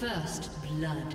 First blood.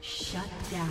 Shut down.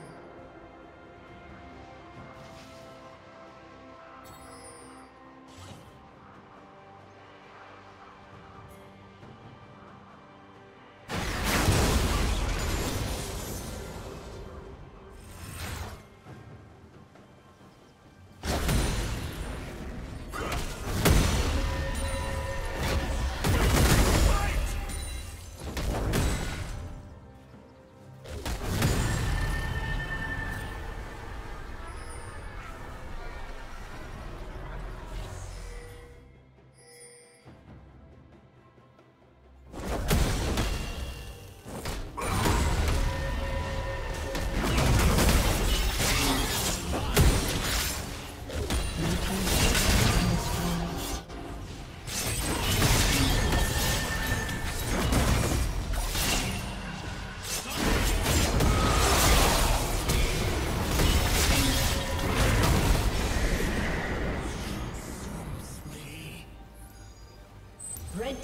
Red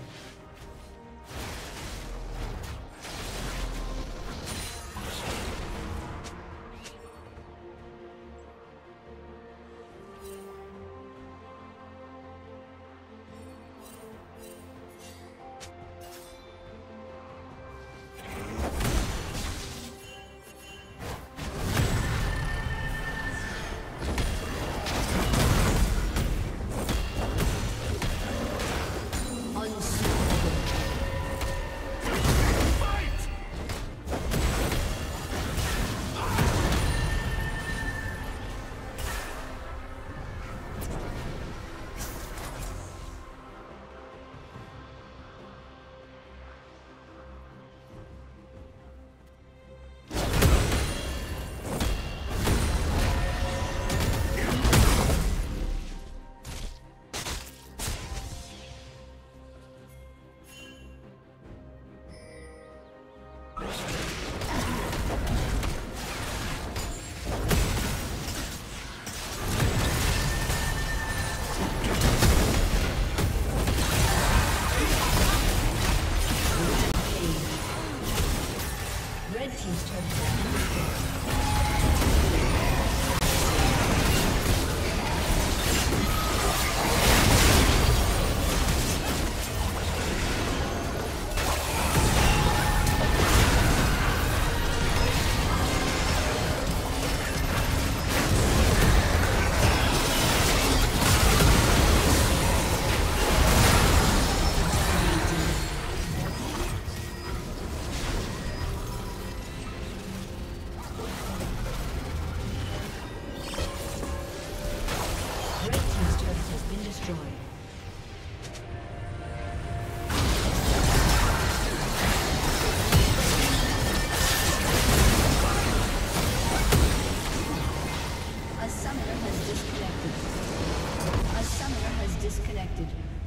A summoner has disconnected.